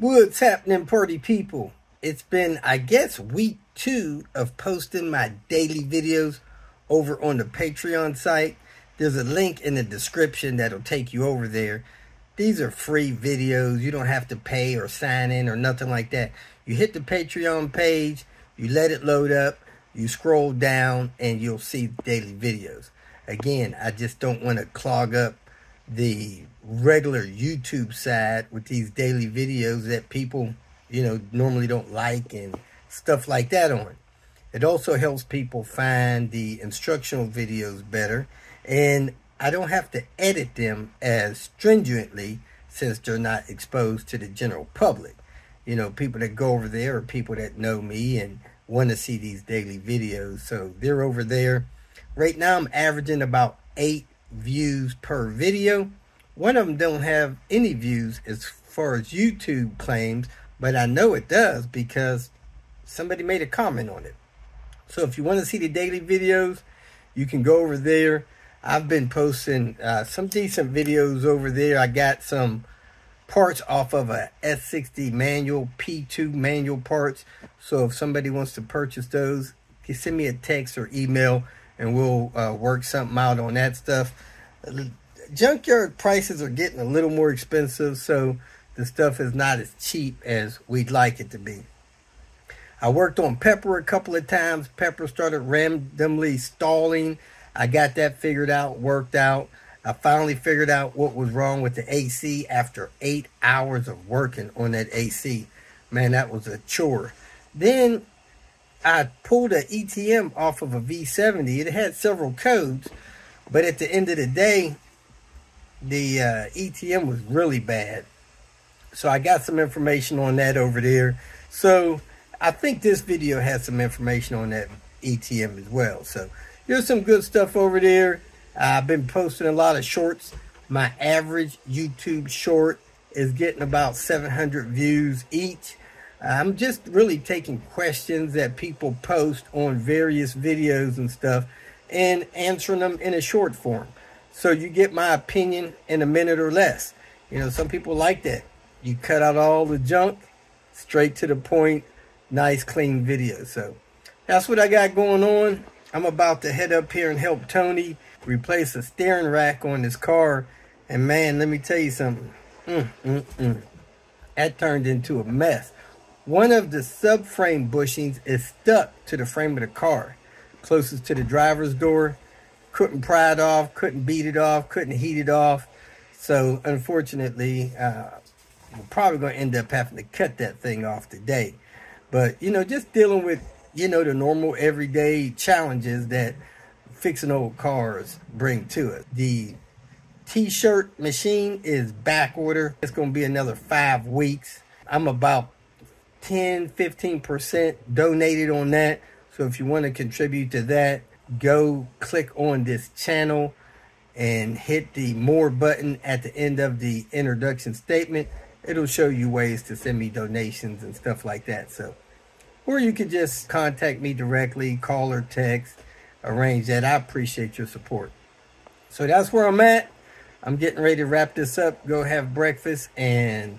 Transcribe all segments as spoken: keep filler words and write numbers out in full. What's happening, party people? It's been, I guess, week two of posting my daily videos over on the Patreon site. There's a link in the description that'll take you over there. These are free videos. You don't have to pay or sign in or nothing like that. You hit the Patreon page, you let it load up, you scroll down, and you'll see the daily videos. Again, I just don't want to clog up the regular YouTube side with these daily videos that people, you know, normally don't like and stuff like that on. It also helps people find the instructional videos better, and I don't have to edit them as stringently since they're not exposed to the general public. You know, people that go over there are people that know me and want to see these daily videos, so they're over there. Right now I'm averaging about eight views per video. One of them don't have any views as far as YouTube claims, but I know it does because somebody made a comment on it. So if you want to see the daily videos, you can go over there. I've been posting uh, some decent videos over there. I got some parts off of a S sixty manual, P two manual parts. So if somebody wants to purchase those, you send me a text or email and we'll uh, work something out on that stuff. Junkyard prices are getting a little more expensive, so the stuff is not as cheap as we'd like it to be. I worked on Pepper a couple of times. Pepper started randomly stalling. I got that figured out, worked out. I finally figured out what was wrong with the A C after eight hours of working on that A C. Man, that was a chore. Then I pulled an E T M off of a V seventy. It had several codes, but at the end of the day, the uh, E T M was really bad. So I got some information on that over there. So I think this video has some information on that E T M as well. So here's some good stuff over there. I've been posting a lot of shorts. My average YouTube short is getting about seven hundred views each. I'm just really taking questions that people post on various videos and stuff and answering them in a short form. So you get my opinion in a minute or less. You know, some people like that. You cut out all the junk, straight to the point, nice clean video. So that's what I got going on. I'm about to head up here and help Tony replace a steering rack on his car. And man, let me tell you something. Mm, mm, mm. That turned into a mess. One of the subframe bushings is stuck to the frame of the car, closest to the driver's door. Couldn't pry it off, couldn't beat it off, couldn't heat it off. So unfortunately, uh, we're probably going to end up having to cut that thing off today. But, you know, just dealing with, you know, the normal everyday challenges that fixing old cars bring to it. The t-shirt machine is back order. It's going to be another five weeks. I'm about ten, fifteen percent donated on that. So if you want to contribute to that, go click on this channel and hit the more button at the end of the introduction statement. It'll show you ways to send me donations and stuff like that. So, or you could just contact me directly, call or text, arrange that. I appreciate your support. So that's where I'm at. I'm getting ready to wrap this up, go have breakfast and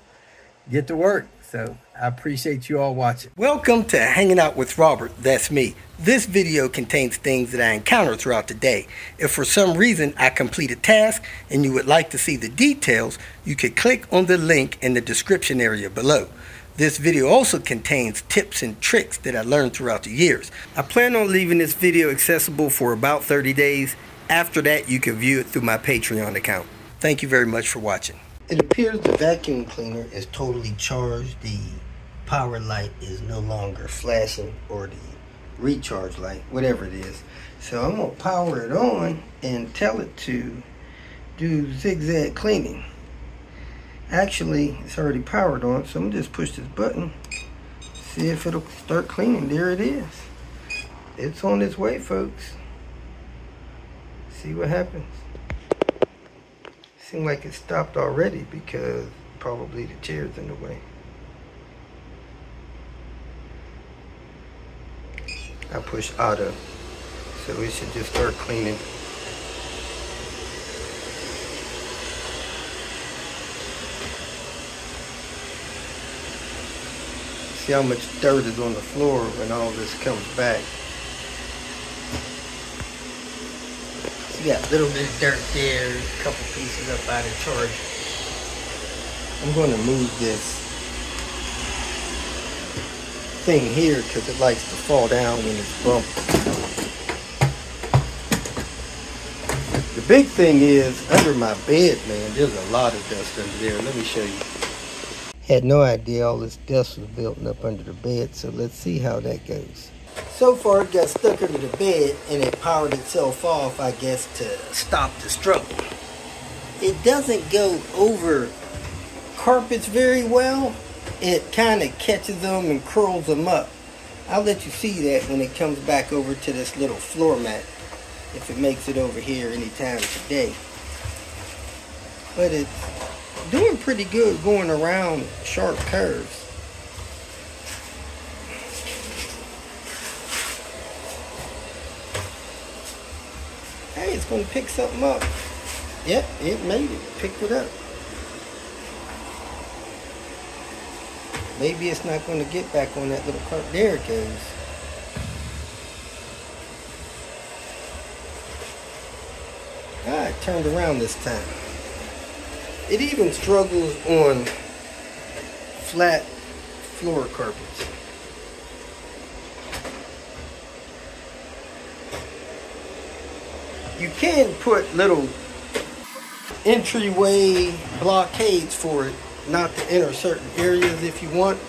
get to work. So I appreciate you all watching. Welcome to Hanging Out with Robert. That's me. This video contains things that I encounter throughout the day. If for some reason I complete a task and you would like to see the details, you can click on the link in the description area below. This video also contains tips and tricks that I learned throughout the years. I plan on leaving this video accessible for about thirty days. After that, you can view it through my Patreon account. Thank you very much for watching. It appears the vacuum cleaner is totally charged. The power light is no longer flashing, or the recharge light, whatever it is. So I'm gonna power it on and tell it to do zigzag cleaning. Actually, it's already powered on, so I'm gonna just push this button, see if it'll start cleaning. There it is. It's on its way, folks. See what happens. Seems like it stopped already because probably the chair's in the way. I push auto, so it should just start cleaning. See how much dirt is on the floor when all this comes back. So you got a little bit of dirt there, a couple pieces up out of charge. I'm going to move this thing here because it likes to fall down when it's bumped. The big thing is under my bed, man, there's a lot of dust under there. Let me show you. Had no idea all this dust was building up under the bed, so let's see how that goes. So far it got stuck under the bed and it powered itself off, I guess, to stop the struggle. It doesn't go over carpets very well. It kind of catches them and curls them up. I'll let you see that when it comes back over to this little floor mat, if it makes it over here anytime today. But it's doing pretty good going around sharp curves. Hey, it's going to pick something up. Yep, it made it. Picked it up. Maybe it's not going to get back on that little curve. There it goes. Ah, it turned around this time. It even struggles on flat floor carpets. You can put little entryway blockades for it not to enter certain areas if you want,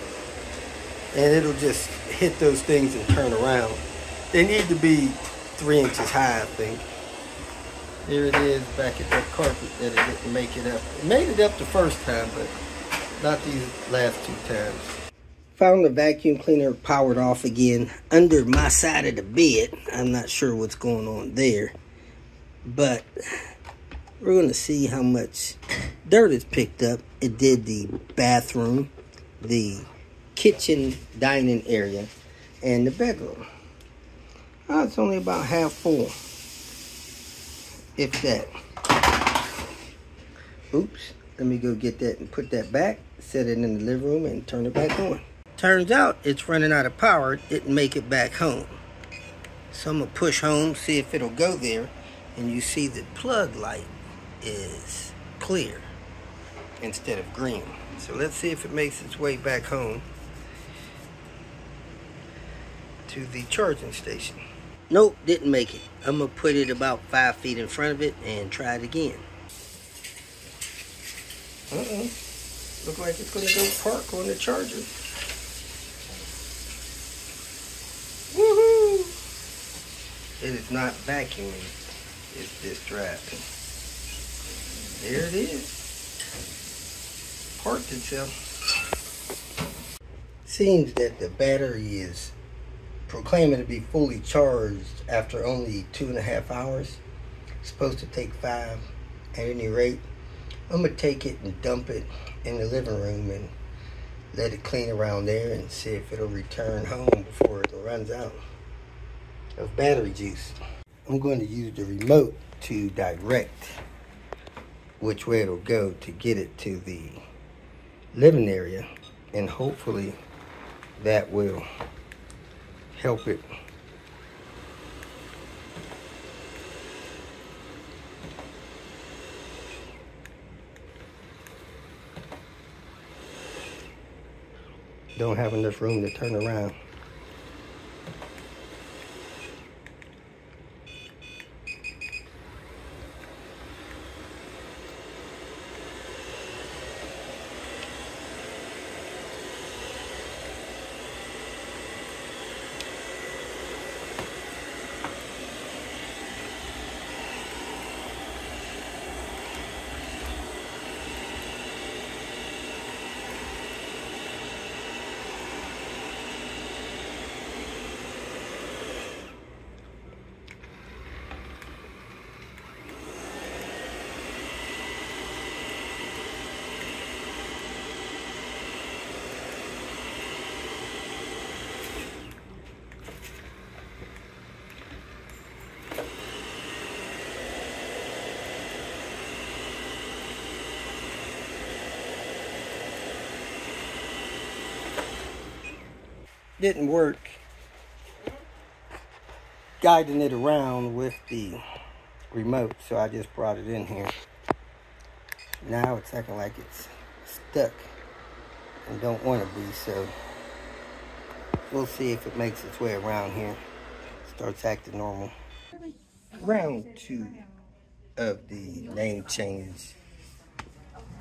and it'll just hit those things and turn around. They need to be three inches high, I think. Here it is back at that carpet that it didn't make it up. It made it up the first time, but not these last two times. Found the vacuum cleaner powered off again under my side of the bed. I'm not sure what's going on there, but we're going to see how much dirt it's picked up. It did the bathroom, the kitchen dining area, and the bedroom. Oh, it's only about half full. If that. Oops, let me go get that and put that back, set it in the living room and turn it back on. Turns out it's running out of power. It didn't make it back home. So I'm gonna push home, see if it'll go there. And you see the plug light is clear instead of green. So let's see if it makes its way back home to the charging station. Nope, didn't make it. I'm gonna put it about five feet in front of it and try it again. Uh-uh. Look like it's gonna go park on the charger. Woohoo! It is not vacuuming, it's distracting. There it is. Parked itself. Seems that the battery is proclaiming to be fully charged after only two and a half hours. It's supposed to take five. At any rate, I'm gonna take it and dump it in the living room and let it clean around there and see if it'll return home before it runs out of battery juice. I'm going to use the remote to direct which way it'll go to get it to the living area, and hopefully that will help it. Don't have enough room to turn around. didn't work guiding it around with the remote, so I just brought it in here. Now it's acting like it's stuck and don't want to be, so we'll see if it makes its way around here. Starts acting normal. Round two of the name change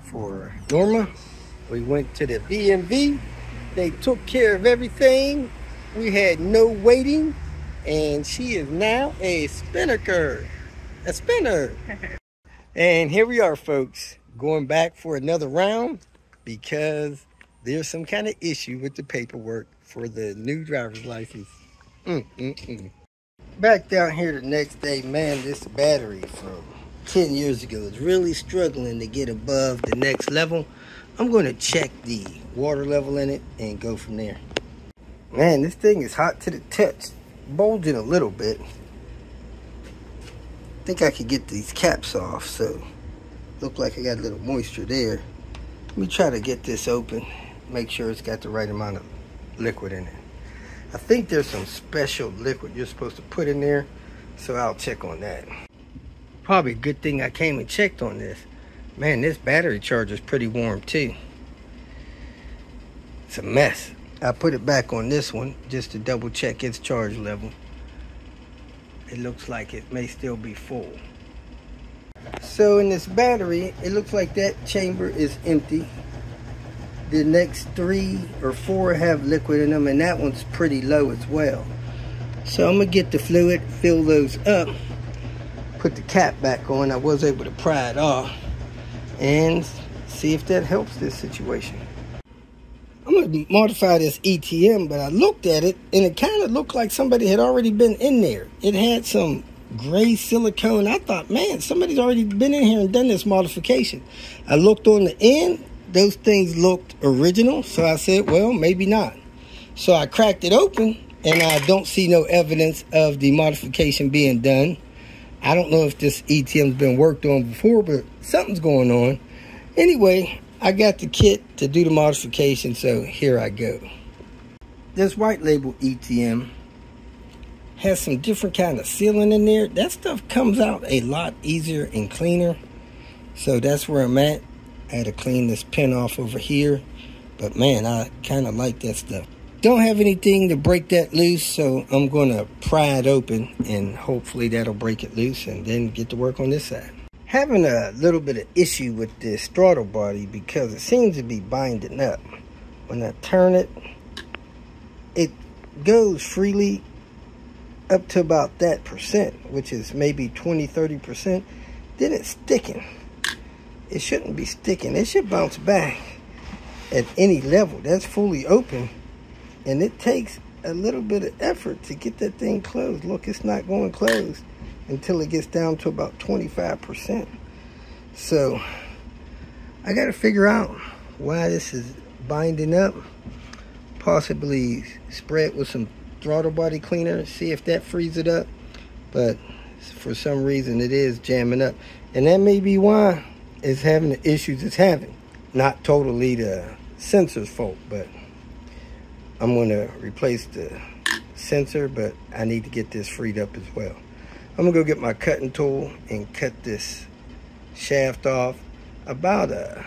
for Norma. We went to the B M V. They took care of everything. We had no waiting. And she is now a spinnaker. A spinner. And here we are, folks, going back for another round because there's some kind of issue with the paperwork for the new driver's license. Mm, mm, mm. Back down here the next day, man, this battery from ten years ago is really struggling to get above the next level. I'm going to check the water level in it and go from there. Man, this thing is hot to the touch. Bulging a little bit. I think I could get these caps off, so look like I got a little moisture there. Let me try to get this open, make sure it's got the right amount of liquid in it. I think there's some special liquid you're supposed to put in there, so I'll check on that. Probably a good thing I came and checked on this. Man, this battery charger is pretty warm too. It's a mess. I put it back on this one just to double check its charge level. It looks like it may still be full. So in this battery, it looks like that chamber is empty. The next three or four have liquid in them, and that one's pretty low as well. So I'm gonna get the fluid, fill those up, put the cap back on. I was able to pry it off and see if that helps this situation. I'm gonna modify this E T M, but I looked at it and it kind of looked like somebody had already been in there. It had some gray silicone. I thought, man, somebody's already been in here and done this modification. I looked on the end. Those things looked original, so I said, well, maybe not. So I cracked it open, and I don't see no evidence of the modification being done. I don't know if this E T M's been worked on before, but something's going on. Anyway, I got the kit to do the modification, so here I go. This white label E T M has some different kind of sealant in there. That stuff comes out a lot easier and cleaner, so that's where I'm at. I had to clean this pin off over here, but man, I kind of like that stuff. Don't have anything to break that loose, so I'm going to pry it open, and hopefully that'll break it loose and then get to work on this side. Having a little bit of issue with this throttle body because it seems to be binding up. When I turn it, it goes freely up to about that percent, which is maybe twenty, thirty percent. Then it's sticking. It shouldn't be sticking. It should bounce back at any level. That's fully open. And it takes a little bit of effort to get that thing closed. Look, it's not going closed until it gets down to about twenty-five percent. So I got to figure out why this is binding up. Possibly spray it with some throttle body cleaner. See if that frees it up. But for some reason it is jamming up. And that may be why is having the issues it's having. Not totally the sensor's fault, but I'm going to replace the sensor, but I need to get this freed up as well. I'm going to go get my cutting tool and cut this shaft off about a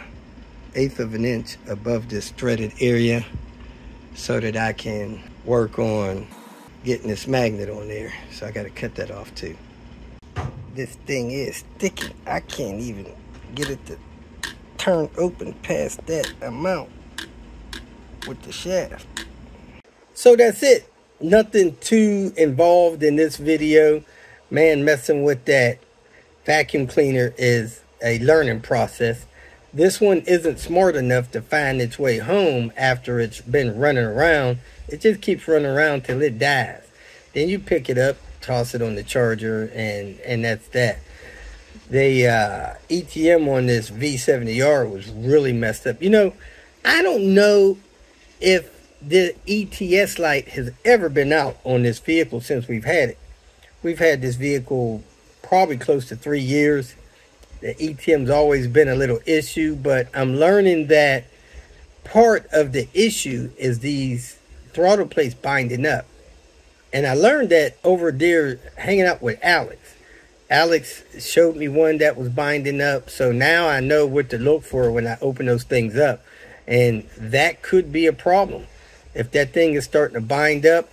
eighth of an inch above this threaded area so that I can work on getting this magnet on there. So I got to cut that off too. This thing is sticking. I can't even get it to turn open past that amount with the shaft. So that's it. Nothing too involved in this video. Man, messing with that vacuum cleaner is a learning process. This one isn't smart enough to find its way home after it's been running around. It just keeps running around till it dies. Then you pick it up, toss it on the charger, and and that's that. The uh, E T M on this V seventy R was really messed up. You know, I don't know if the E T S light has ever been out on this vehicle since we've had it. We've had this vehicle probably close to three years. The E T M's always been a little issue, but I'm learning that part of the issue is these throttle plate's binding up. And I learned that over there hanging out with Alex. Alex showed me one that was binding up. So now I know what to look for when I open those things up. And that could be a problem. If that thing is starting to bind up,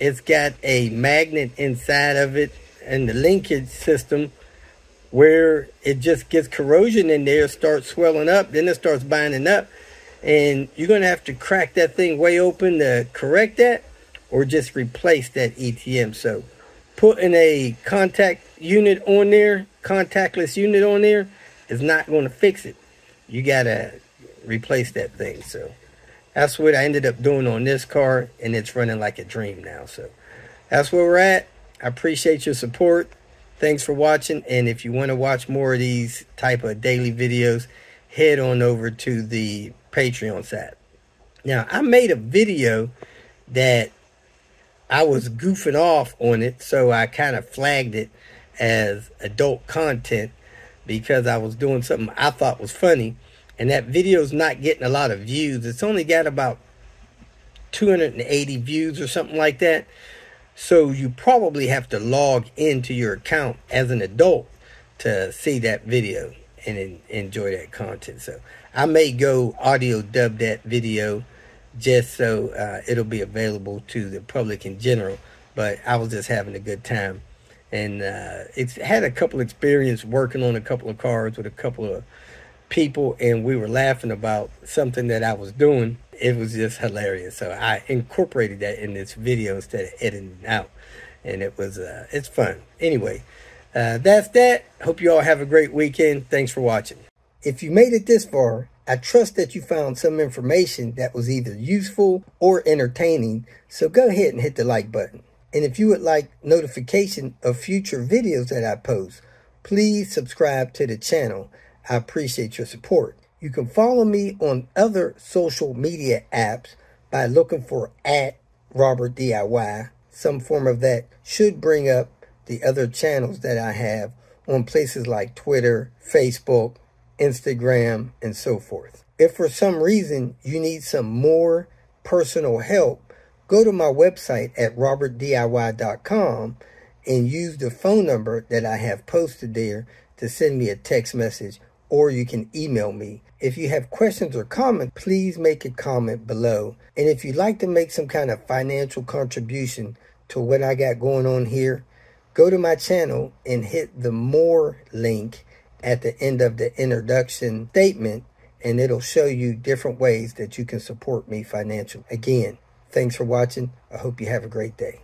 it's got a magnet inside of it and the linkage system where it just gets corrosion in there, starts swelling up, then it starts binding up. And you're going to have to crack that thing way open to correct that or just replace that E T M. So putting a contact unit on there, contactless unit on there, is not going to fix it. You got to replace that thing. So that's what I ended up doing on this car, and it's running like a dream now. So that's where we're at. I appreciate your support. Thanks for watching. And if you want to watch more of these type of daily videos, head on over to the Patreon side. Now, I made a video that I was goofing off on it, so I kind of flagged it as adult content because I was doing something I thought was funny. And that video's not getting a lot of views. It's only got about two hundred eighty views or something like that. So you probably have to log into your account as an adult to see that video and en enjoy that content. So I may go audio dub that video just so uh, it'll be available to the public in general. But I was just having a good time. And uh, it's had a couple experience working on a couple of cars with a couple of people, and we were laughing about something that I was doing. It was just hilarious, so I incorporated that in this video instead of editing it out, and it was uh it's fun anyway. Uh that's that. Hope you all have a great weekend. Thanks for watching. If you made it this far, I trust that you found some information that was either useful or entertaining, so go ahead and hit the like button. And if you would like notification of future videos that I post, please subscribe to the channel. I appreciate your support. You can follow me on other social media apps by looking for at Robert D I Y. Some form of that should bring up the other channels that I have on places like Twitter, Facebook, Instagram, and so forth. If for some reason you need some more personal help, go to my website at robert D I Y dot com and use the phone number that I have posted there to send me a text message, or you can email me. If you have questions or comments, please make a comment below. And if you'd like to make some kind of financial contribution to what I got going on here, go to my channel and hit the more link at the end of the introduction statement, and it'll show you different ways that you can support me financially. Again, thanks for watching. I hope you have a great day.